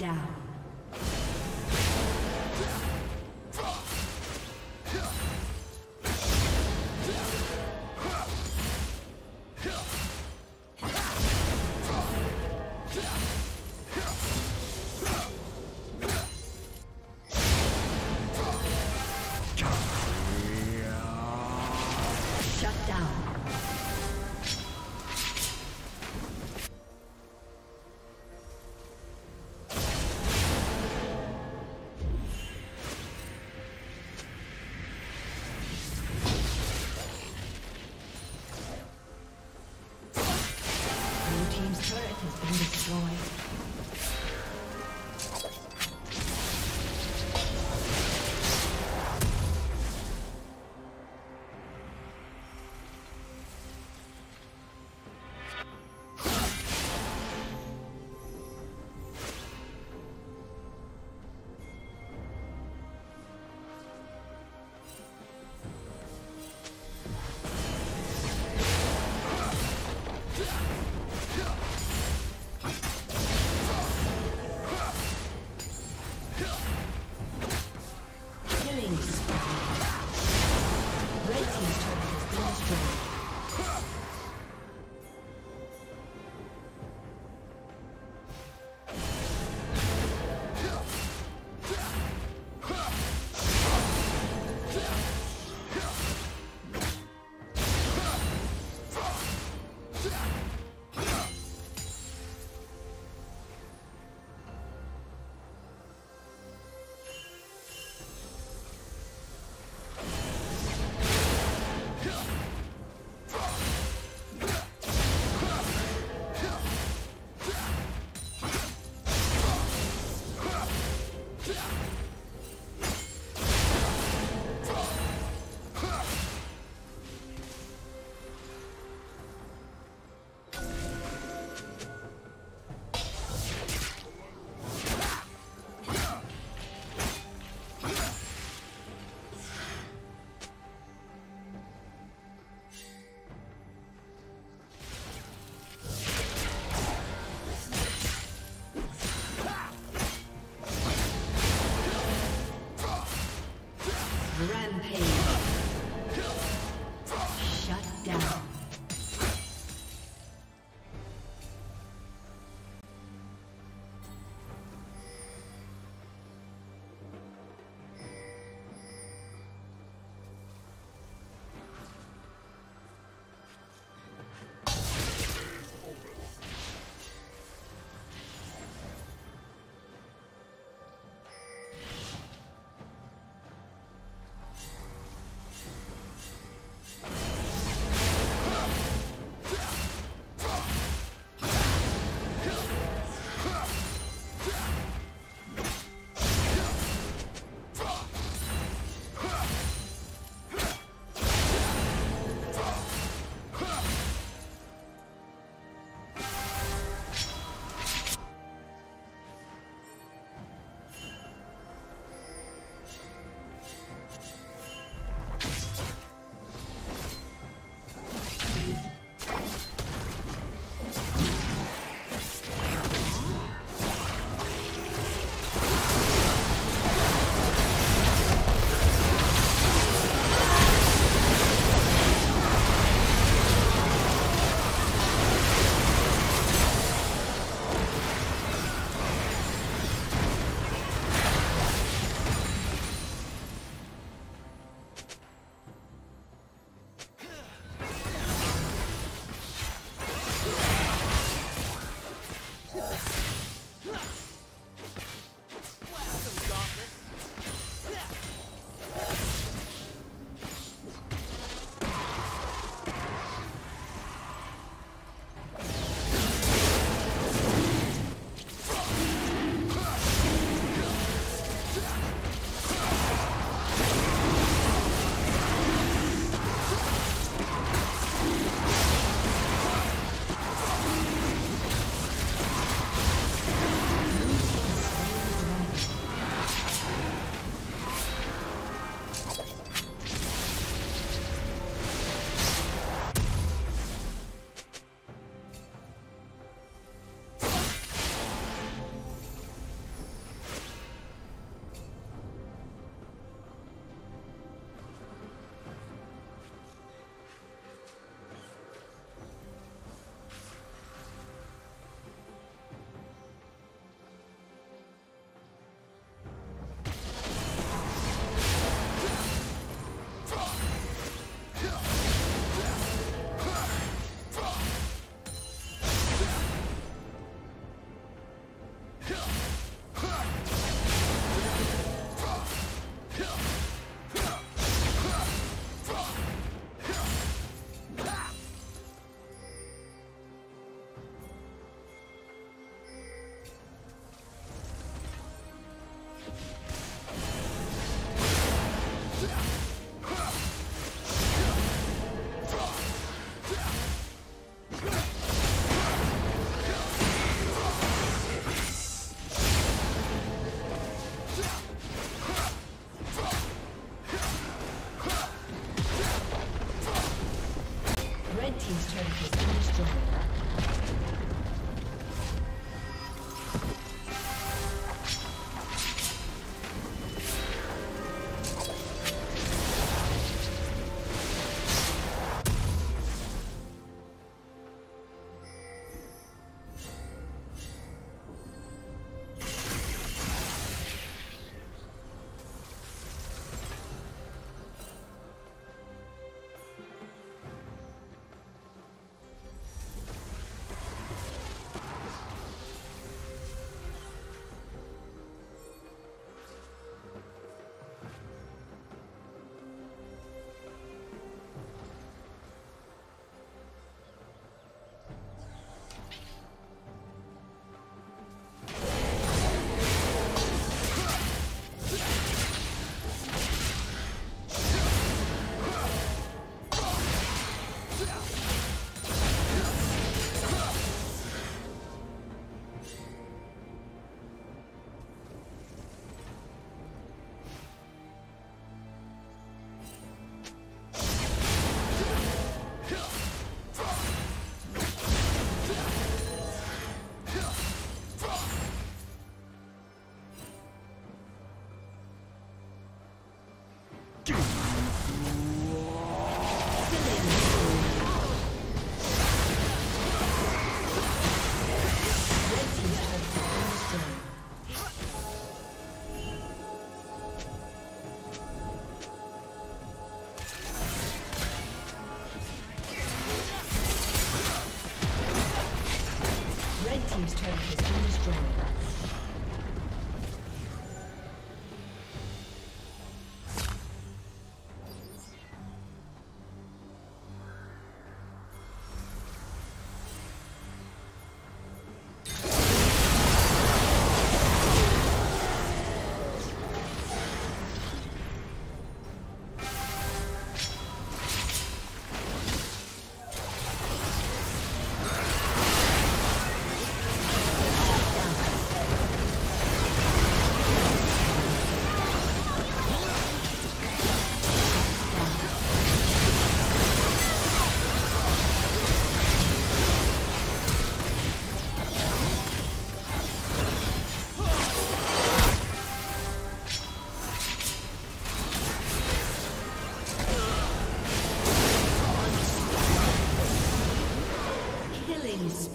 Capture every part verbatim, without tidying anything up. down.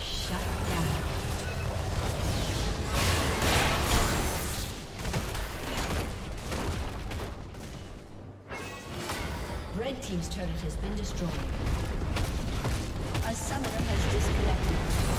Shut down. Red team's turret has been destroyed. A summoner has disconnected.